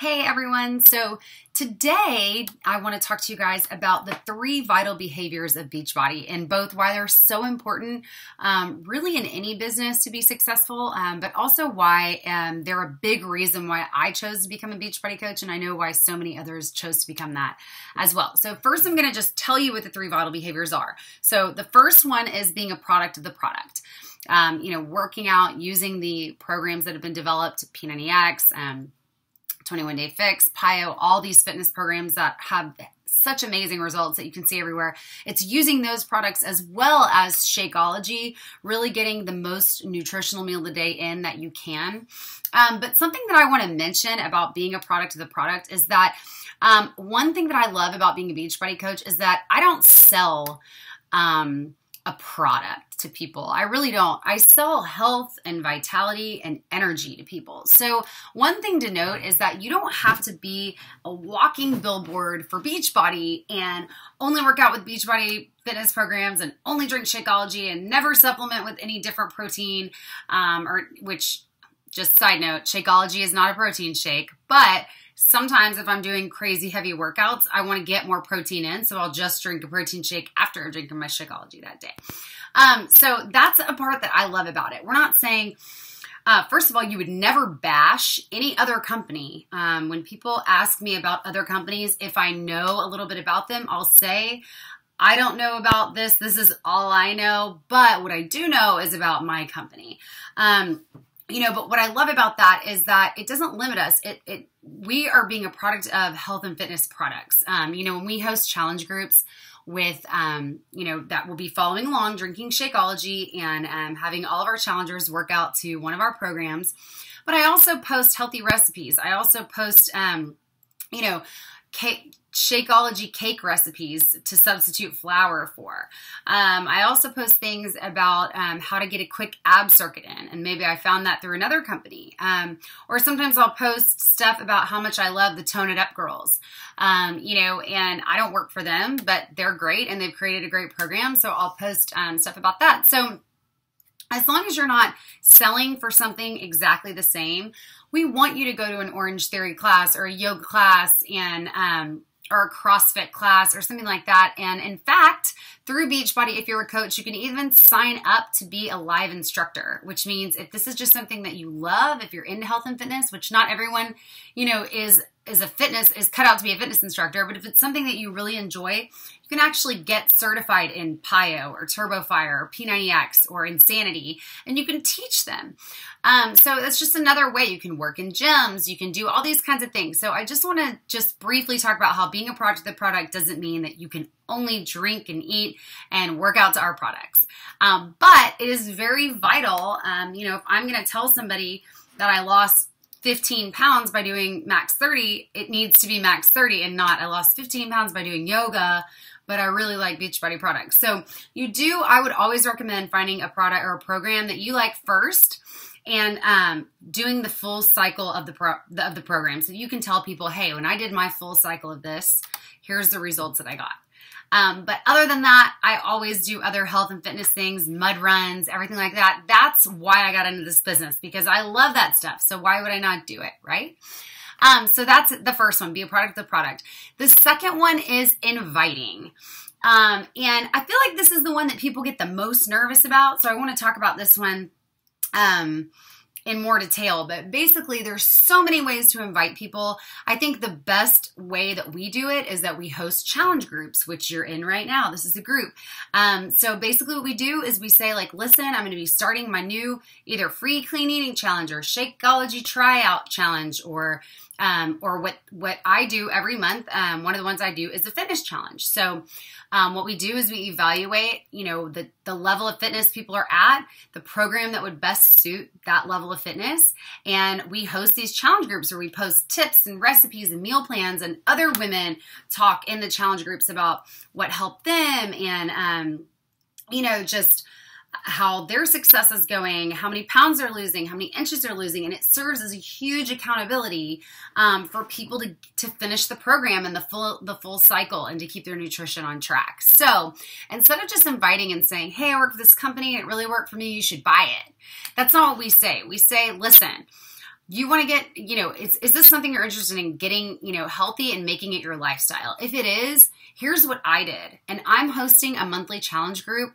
Hey everyone, so today I want to talk to you guys about the 3 vital behaviors of Beachbody and both why they're so important really in any business to be successful, but also why they're a big reason why I chose to become a Beachbody coach, and I know why so many others chose to become that as well. So first I'm going to just tell you what the 3 vital behaviors are. So the first one is being a product of the product. You know, working out, using the programs that have been developed, P90X, 21 Day Fix, PiYo, all these fitness programs that have such amazing results that you can see everywhere. It's using those products as well as Shakeology, really getting the most nutritional meal of the day in that you can. But something that I want to mention about being a product of the product is that one thing that I love about being a Beachbody coach is that I don't sell a product to people. I really don't. I sell health and vitality and energy to people. So one thing to note is that you don't have to be a walking billboard for Beachbody and only work out with Beachbody fitness programs and only drink Shakeology and never supplement with any different protein, which, just side note, Shakeology is not a protein shake, but sometimes if I'm doing crazy heavy workouts, I want to get more protein in, so I'll just drink a protein shake after drinking my Shakeology that day. So that's a part that I love about it. We're not saying, first of all, you would never bash any other company. When people ask me about other companies, if I know a little bit about them, I'll say, I don't know about this. This is all I know, but what I do know is about my company. You know, but what I love about that is that it doesn't limit us. We are being a product of health and fitness products. You know, when we host challenge groups with, you know, that will be following along, drinking Shakeology and having all of our challengers work out to one of our programs. But I also post healthy recipes. I also post, you know, Shakeology cake recipes to substitute flour for. I also post things about how to get a quick ab circuit in, and maybe I found that through another company. Or sometimes I'll post stuff about how much I love the Tone It Up girls. You know, and I don't work for them, but they're great and they've created a great program, so I'll post stuff about that. So as long as you're not selling for something exactly the same, we want you to go to an Orange Theory class or a yoga class and or a CrossFit class or something like that. And in fact, through Beachbody, if you're a coach, you can even sign up to be a live instructor, which means if this is just something that you love, if you're into health and fitness, which not everyone, you know, is cut out to be a fitness instructor, but if it's something that you really enjoy, you can actually get certified in PiYo or Turbo Fire or P90X or Insanity, and you can teach them. So that's just another way. You can work in gyms, you can do all these kinds of things. So I just want to just briefly talk about how being a product of the product doesn't mean that you can only drink and eat and work out to our products. But it is very vital. You know, if I'm going to tell somebody that I lost 15 pounds by doing Max 30, it needs to be Max 30 and not I lost 15 pounds by doing yoga, but I really like Beachbody products. So I would always recommend finding a product or a program that you like first and doing the full cycle of the program. So you can tell people, hey, when I did my full cycle of this, here's the results that I got. But other than that, I always do other health and fitness things, mud runs, everything like that. That's why I got into this business, because I love that stuff. So why would I not do it, right? So that's the first one, be a product of the product. The second one is inviting. And I feel like this is the one that people get the most nervous about. So I want to talk about this one in more detail, but basically there's so many ways to invite people. I think the best way that we do it is that we host challenge groups, which you're in right now. This is a group. So basically what we do is we say, like, listen, I'm going to be starting my new either free clean eating challenge or Shakeology tryout challenge, or what I do every month. One of the ones I do is the fitness challenge. So what we do is we evaluate, you know, the level of fitness people are at, the program that would best suit that level of fitness. And we host these challenge groups where we post tips and recipes and meal plans, and other women talk in the challenge groups about what helped them and, you know, just how their success is going, how many pounds they're losing, how many inches they're losing. And it serves as a huge accountability for people to finish the program and the full cycle and to keep their nutrition on track. So instead of just inviting and saying, hey, I work for this company, it really worked for me, you should buy it. That's not what we say. We say, listen, you want to get, you know, is this something you're interested in getting, you know, healthy and making it your lifestyle? If it is, here's what I did. And I'm hosting a monthly challenge group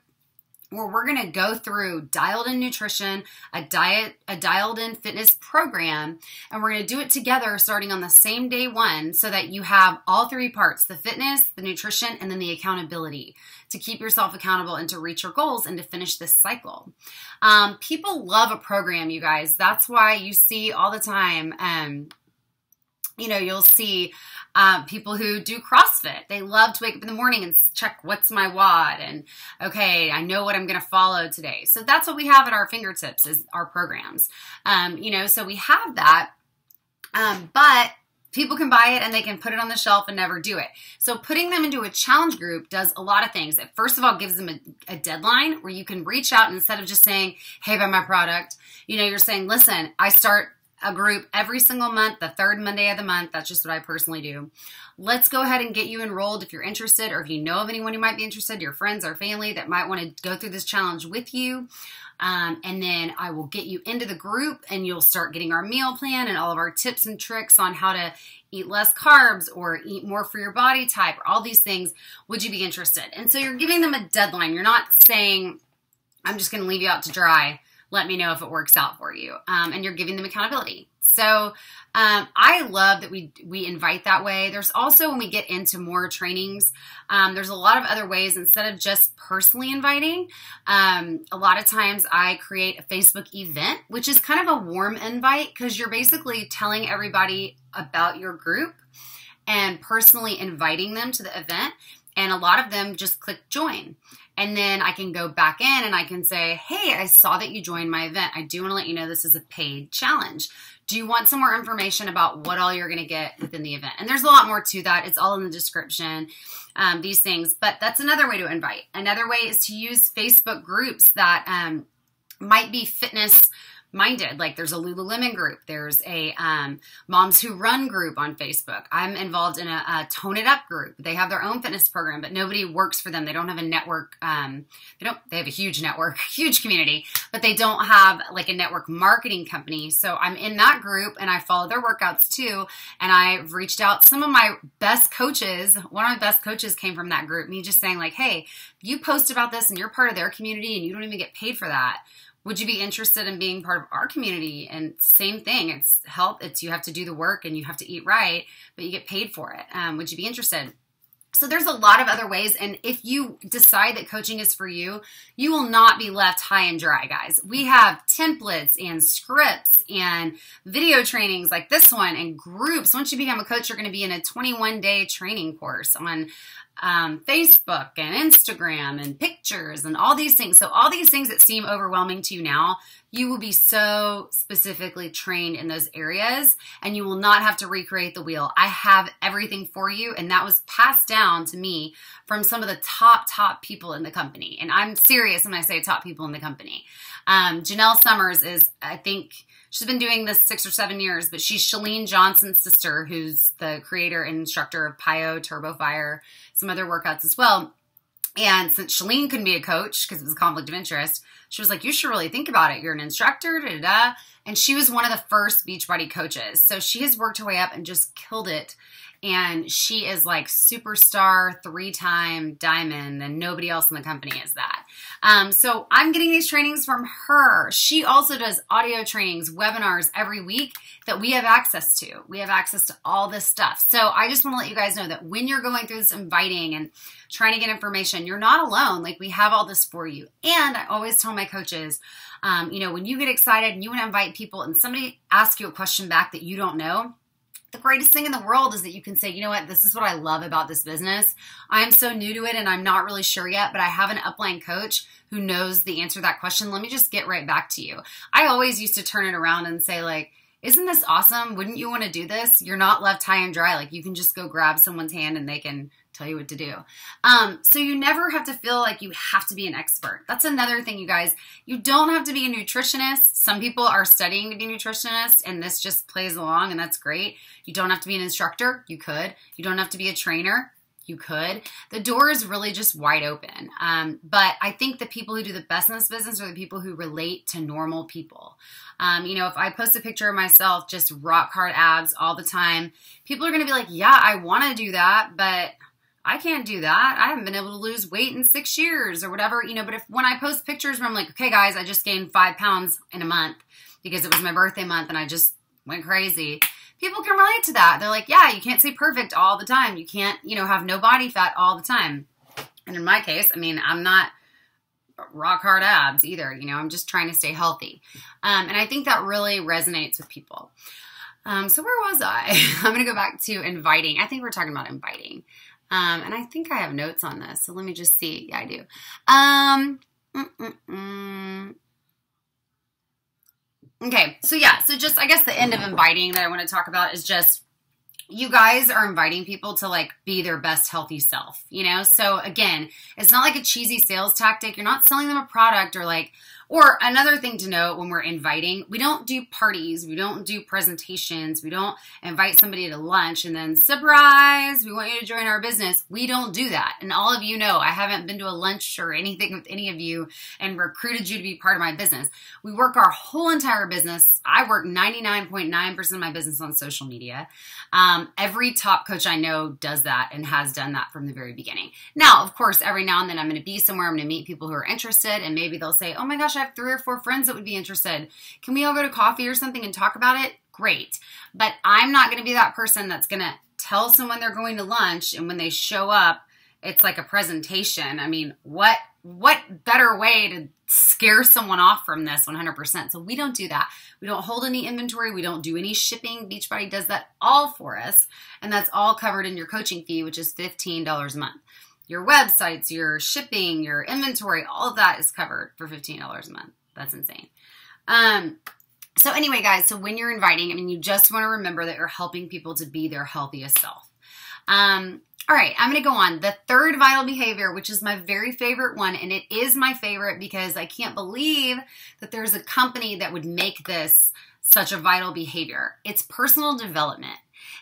where we're going to go through dialed in nutrition, a diet, a dialed in fitness program, and we're going to do it together starting on the same day one so that you have all three parts, the fitness, the nutrition, and then the accountability to keep yourself accountable and to reach your goals and to finish this cycle. People love a program, you guys. That's why you see all the time, you know, you'll see people who do CrossFit. They love to wake up in the morning and check what's my WOD and, okay, I know what I'm going to follow today. So that's what we have at our fingertips is our programs. You know, so we have that, but people can buy it and they can put it on the shelf and never do it. So putting them into a challenge group does a lot of things. It first of all gives them a deadline where you can reach out, and instead of just saying, hey, buy my product, you know, you're saying, listen, I start a group every single month, the third Monday of the month. That's just what I personally do. Let's go ahead and get you enrolled if you're interested, or if you know of anyone who might be interested, your friends or family that might want to go through this challenge with you. And then I will get you into the group and you'll start getting our meal plan and all of our tips and tricks on how to eat less carbs or eat more for your body type, or all these things. Would you be interested? And so you're giving them a deadline. You're not saying, I'm just going to leave you out to dry. Let me know if it works out for you. And you're giving them accountability. So I love that we invite that way. There's also, when we get into more trainings, there's a lot of other ways instead of just personally inviting. A lot of times I create a Facebook event, which is kind of a warm invite because you're basically telling everybody about your group and personally inviting them to the event. And a lot of them just click join. And then I can go back in and I can say, hey, I saw that you joined my event. I do want to let you know this is a paid challenge. Do you want some more information about what all you're going to get within the event? And there's a lot more to that. It's all in the description, these things. But that's another way to invite. Another way is to use Facebook groups that might be fitness minded. Like there's a Lululemon group. There's a Moms Who Run group on Facebook. I'm involved in a Tone It Up group. They have their own fitness program, but nobody works for them. They don't have a network. They have a huge network, huge community, but they don't have like a network marketing company. So I'm in that group and I follow their workouts too. And I've reached out. Some of my best coaches, one of my best coaches came from that group. Me just saying like, hey, you post about this and you're part of their community and you don't even get paid for that. Would you be interested in being part of our community? And same thing, it's health, it's you have to do the work and you have to eat right, but you get paid for it. Would you be interested? So there's a lot of other ways. And if you decide that coaching is for you, you will not be left high and dry, guys. We have templates and scripts and video trainings like this one and groups. Once you become a coach, you're going to be in a 21-day training course on Facebook and Instagram and pictures and all these things. So all these things that seem overwhelming to you now, you will be so specifically trained in those areas and you will not have to recreate the wheel. I have everything for you. And that was passed down to me from some of the top people in the company. And I'm serious when I say top people in the company. Janelle Summers is, I think she's been doing this 6 or 7 years, but she's Chalene Johnson's sister, who's the creator and instructor of PiYo, Turbo Fire, some other workouts as well. And since Chalene couldn't be a coach because it was a conflict of interest, she was like, you should really think about it. You're an instructor, da da da. And she was one of the first Beachbody coaches. So she has worked her way up and just killed it. And she is like superstar, 3-time diamond, and nobody else in the company is that. So I'm getting these trainings from her. She also does audio trainings, webinars every week that we have access to. We have access to all this stuff. So I just want to let you guys know that when you're going through this inviting and trying to get information, you're not alone. Like, we have all this for you. And I always tell my coaches, you know, when you get excited and you want to invite people and somebody asks you a question back that you don't know, the greatest thing in the world is that you can say, you know what, this is what I love about this business. I'm so new to it and I'm not really sure yet, but I have an upline coach who knows the answer to that question. Let me just get right back to you. I always used to turn it around and say like, isn't this awesome? Wouldn't you want to do this? You're not left high and dry. Like, you can just go grab someone's hand and they can tell you what to do. So you never have to feel like you have to be an expert. That's another thing, you guys. You don't have to be a nutritionist. Some people are studying to be nutritionists and this just plays along, and that's great. You don't have to be an instructor. You could. You don't have to be a trainer. you could, the door is really just wide open. But I think the people who do the best in this business are the people who relate to normal people. You know, if I post a picture of myself, just rock hard abs all the time, people are going to be like, yeah, I want to do that, but I can't do that. I haven't been able to lose weight in 6 years or whatever, you know, but if when I post pictures where I'm like, okay guys, I just gained 5 pounds in a month because it was my birthday month and I just went crazy. People can relate to that. They're like, yeah, you can't stay perfect all the time. You can't, you know, have no body fat all the time. And in my case, I mean, I'm not rock hard abs either. You know, I'm just trying to stay healthy. And I think that really resonates with people. So where was I? I'm going to go back to inviting. I think we're talking about inviting. And I think I have notes on this. So let me just see. Yeah, I do. Okay. So yeah. So just, I guess the end of inviting that I want to talk about is just you guys are inviting people to like be their best healthy self, you know? So again, it's not like a cheesy sales tactic. You're not selling them a product or like, or another thing to note when we're inviting, we don't do parties. We don't do presentations. We don't invite somebody to lunch and then surprise, we want you to join our business. We don't do that. And all of you know, I haven't been to a lunch or anything with any of you and recruited you to be part of my business. We work our whole entire business. I work 99.9% of my business on social media. Every top coach I know does that and has done that from the very beginning. Now, of course, every now and then I'm going to be somewhere. I'm going to meet people who are interested and maybe they'll say, oh my gosh, I have 3 or 4 friends that would be interested. Can we all go to coffee or something and talk about it? Great. But I'm not going to be that person that's going to tell someone they're going to lunch and when they show up, it's like a presentation. I mean, what better way to scare someone off from this 100%? So we don't do that. We don't hold any inventory. We don't do any shipping. Beachbody does that all for us. And that's all covered in your coaching fee, which is $15 a month. Your websites, your shipping, your inventory, all of that is covered for $15 a month. That's insane. So anyway, guys, so when you're inviting, I mean, you just want to remember that you're helping people to be their healthiest self. All right, I'm going to go on. The third vital behavior, which is my very favorite one, and it is my favorite because I can't believe that there's a company that would make this such a vital behavior. It's personal development.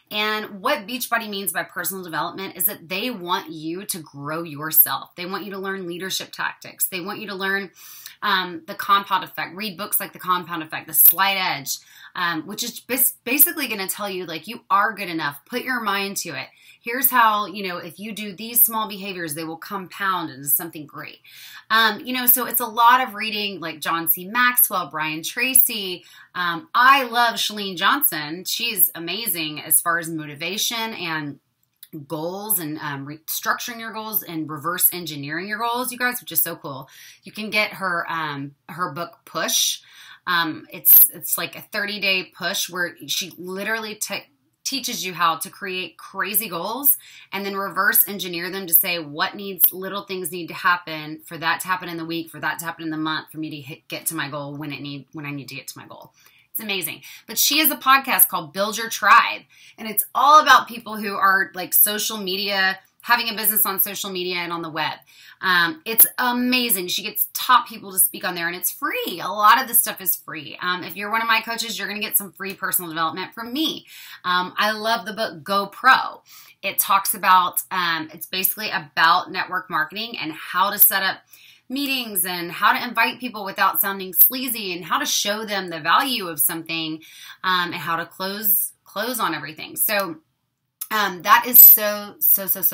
And what Beachbody means by personal development is that they want you to grow yourself. They want you to learn leadership tactics. They want you to learn the Compound Effect, read books like The Compound Effect, The Slight Edge, which is basically going to tell you like you are good enough. Put your mind to it. Here's how, you know, if you do these small behaviors, they will compound into something great. You know, so it's a lot of reading like John C. Maxwell, Brian Tracy. I love Chalene Johnson. She's amazing as far as motivation and goals and restructuring your goals and reverse engineering your goals, you guys, which is so cool. You can get her book, Push. It's like a 30-day push where she literally teaches you how to create crazy goals and then reverse engineer them to say what little things need to happen for that to happen in the week, for that to happen in the month, for me to get to my goal when I need to get to my goal. It's amazing. But she has a podcast called Build Your Tribe, and it's all about people who are like social media, having a business on social media and on the web. It's amazing. She gets top people to speak on there, and it's free. A lot of this stuff is free. If you're one of my coaches, you're going to get some free personal development from me. I love the book GoPro. It talks about, it's basically about network marketing and how to set up meetings and how to invite people without sounding sleazy and how to show them the value of something and how to close on everything. So that is so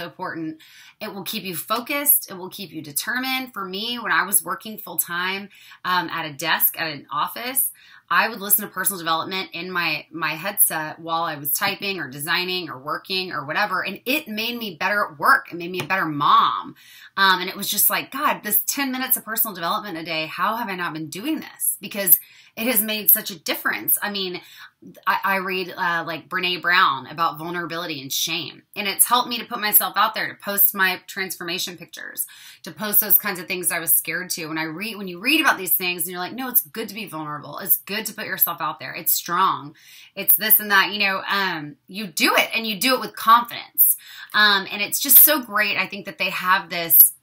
important. It will keep you focused. It will keep you determined. For me, when I was working full time at a desk, at an office, I would listen to personal development in my headset while I was typing or designing or working or whatever. And it made me better at work. It made me a better mom. And it was just like, God, this 10 minutes of personal development a day, how have I not been doing this? Because it has made such a difference. I mean, I read like Brené Brown about vulnerability and shame. And it's helped me to put myself out there, to post my transformation pictures, to post those kinds of things I was scared to. When you read about these things and you're like, no, it's good to be vulnerable. It's good to put yourself out there. It's strong. It's this and that, you know, you do it and you do it with confidence. And it's just so great. I think that they have this,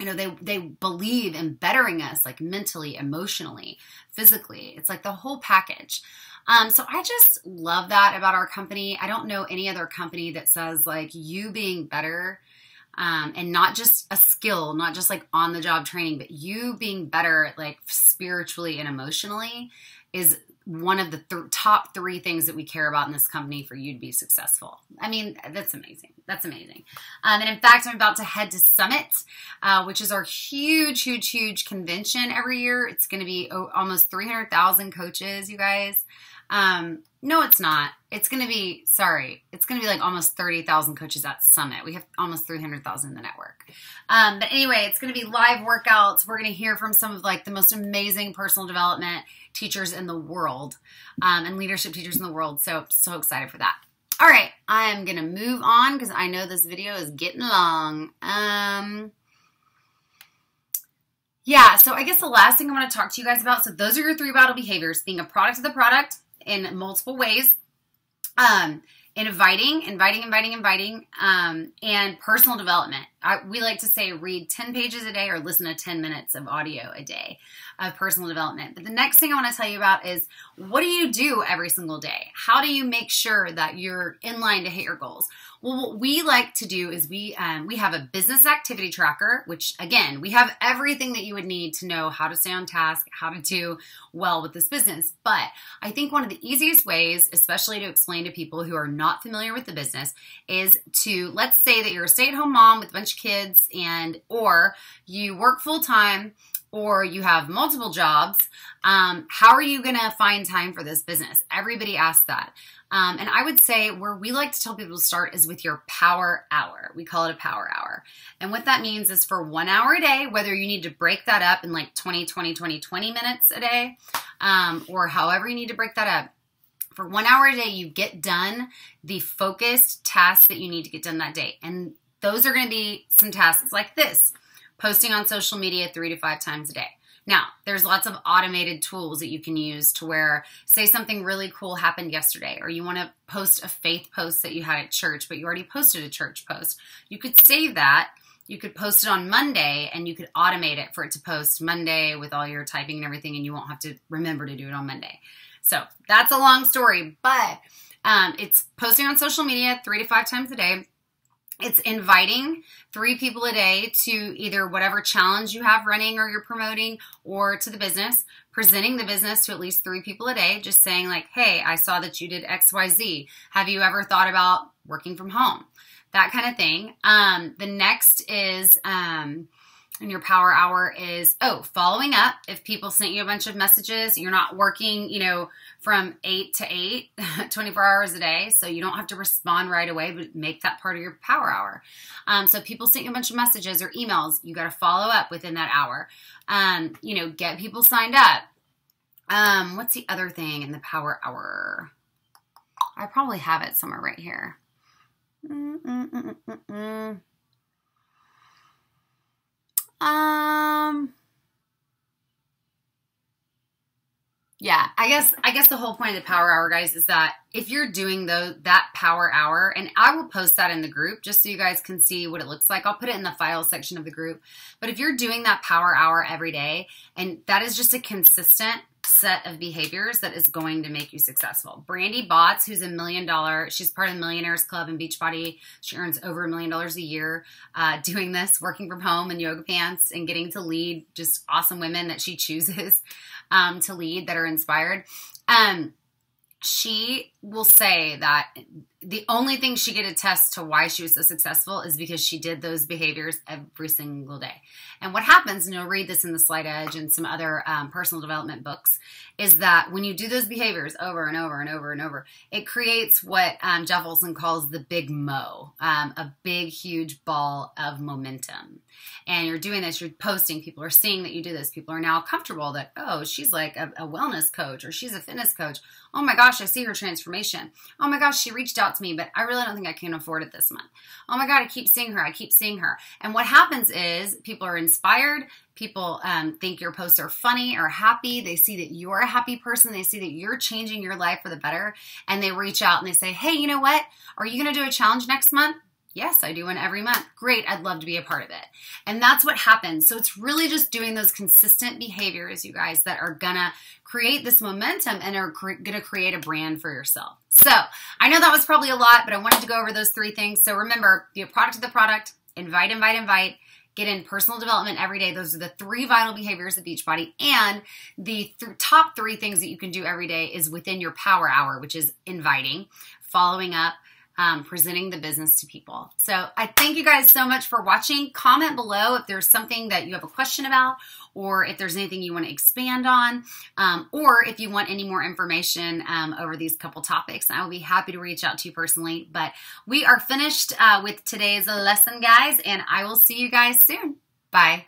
you know, they believe in bettering us like mentally, emotionally, physically. It's like the whole package. So I just love that about our company. I don't know any other company that says like you being better and not just a skill, not just like on the job training, but you being better like spiritually and emotionally is one of the top three things that we care about in this company for you to be successful. I mean, that's amazing. That's amazing. And in fact, I'm about to head to Summit, which is our huge, huge, huge convention every year. It's going to be almost 300,000 coaches, you guys. No, it's not. It's going to be, sorry, it's going to be like almost 30,000 coaches at Summit. We have almost 300,000 in the network. But anyway, it's going to be live workouts. We're going to hear from some of like the most amazing personal development teachers in the world, and leadership teachers in the world. So excited for that. All right. I'm going to move on because I know this video is getting long. Yeah. So I guess the last thing I want to talk to you guys about. So those are your three vital behaviors: being a product of the product in multiple ways, inviting, and personal development. We like to say read 10 pages a day or listen to 10 minutes of audio a day of personal development. But the next thing I want to tell you about is, what do you do every single day? How do you make sure that you're in line to hit your goals? Well, what we like to do is we have a business activity tracker, which again, we have everything that you would need to know how to stay on task, how to do well with this business. But I think one of the easiest ways, especially to explain to people who are not familiar with the business, is to, let's say that you're a stay-at-home mom with a bunch kids, and or you work full-time, or you have multiple jobs, how are you gonna find time for this business? Everybody asks that. And I would say where we like to tell people to start is with your power hour. We call it a power hour. And what that means is for 1 hour a day, whether you need to break that up in like 20 minutes a day, or however you need to break that up, for 1 hour a day, you get done the focused tasks that you need to get done that day. And those are going to be some tasks like this: posting on social media 3 to 5 times a day. Now, there's lots of automated tools that you can use to where, say something really cool happened yesterday, or you want to post a faith post that you had at church, but you already posted a church post. You could save that. You could post it on Monday, and you could automate it for it to post Monday with all your typing and everything, and you won't have to remember to do it on Monday. So that's a long story, but it's posting on social media 3 to 5 times a day. It's inviting 3 people a day to either whatever challenge you have running or you're promoting, or to the business, presenting the business to at least 3 people a day, just saying like, hey, I saw that you did XYZ. Have you ever thought about working from home? That kind of thing. The next is, and your power hour is, following up. If people sent you a bunch of messages, you're not working, you know, from 8 to 8, 24 hours a day. So you don't have to respond right away, but make that part of your power hour. So if people sent you a bunch of messages or emails, you got to follow up within that hour. You know, get people signed up. What's the other thing in the power hour? I probably have it somewhere right here. Yeah, I guess the whole point of the power hour, guys, is that if you're doing that power hour, and I will post that in the group just so you guys can see what it looks like. I'll put it in the file section of the group. But if you're doing that power hour every day, and that is just a consistent set of behaviors that is going to make you successful. Brandi Botts, who's she's part of the Millionaires Club in Beachbody. She earns over $1 million a year doing this, working from home in yoga pants and getting to lead just awesome women that she chooses to lead that are inspired. She will say that the only thing she could attest to why she was so successful is because she did those behaviors every single day. And what happens, and you'll read this in The Slight Edge and some other personal development books, is that when you do those behaviors over and over and over and over, it creates what Jeff Olson calls the big mo, a big, huge ball of momentum. And you're doing this, you're posting, people are seeing that you do this, people are now comfortable that, oh, she's like a wellness coach, or she's a fitness coach. Oh my gosh, I see her transformation. Oh my gosh, she reached out to me, but I really don't think I can afford it this month. Oh my God, I keep seeing her. I keep seeing her. And what happens is people are inspired. People think your posts are funny or happy. They see that you're a happy person. They see that you're changing your life for the better. And they reach out and they say, hey, you know what? Are you going to do a challenge next month? Yes, I do one every month. Great. I'd love to be a part of it. And that's what happens. So it's really just doing those consistent behaviors, you guys, that are going to create this momentum and are going to create a brand for yourself. So I know that was probably a lot, but I wanted to go over those 3 things. So remember, be a product of the product, Invite, invite, invite. Get in personal development every day. Those are the three vital behaviors of Beachbody. And the top three things that you can do every day is within your power hour, which is inviting, following up, presenting the business to people. So I thank you guys so much for watching. Comment below if there's something that you have a question about, or if there's anything you want to expand on, or if you want any more information over these couple topics. I will be happy to reach out to you personally. But we are finished with today's lesson, guys, and I will see you guys soon. Bye.